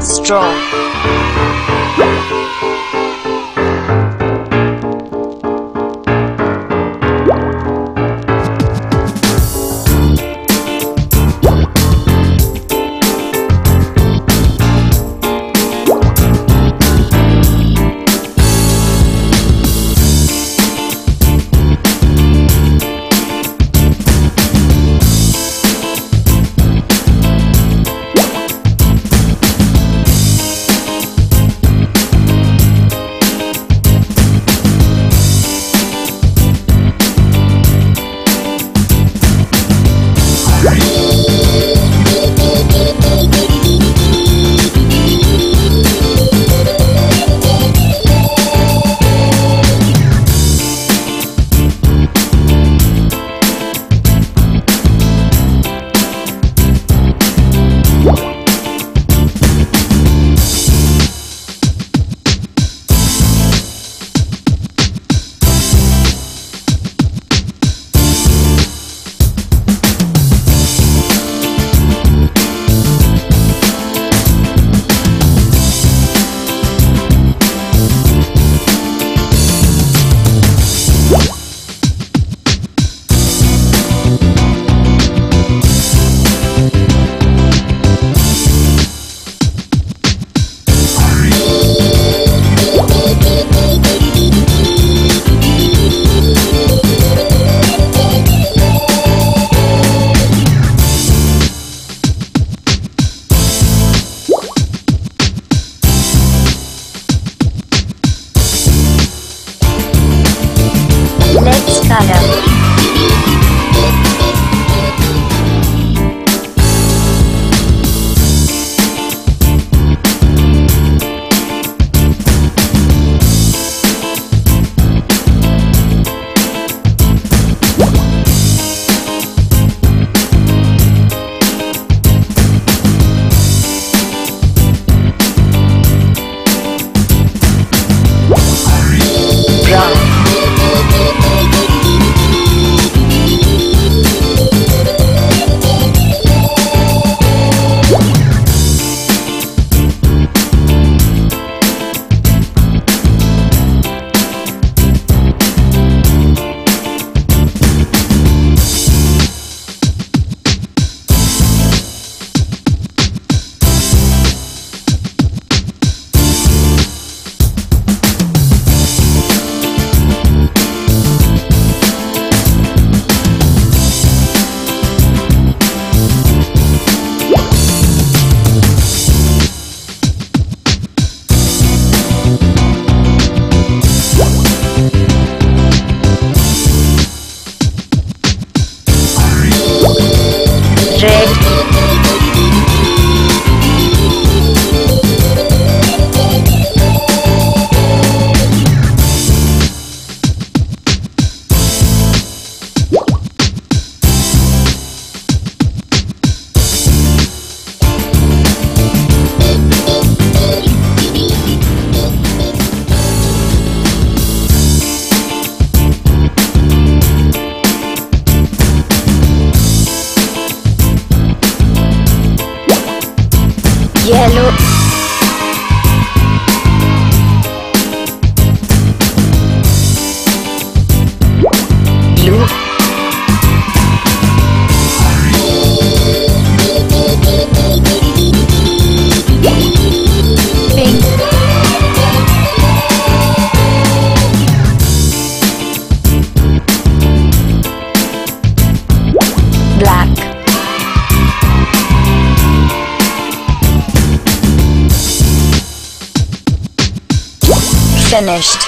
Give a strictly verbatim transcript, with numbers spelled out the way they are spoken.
straw. Yellow. Blue. Finished.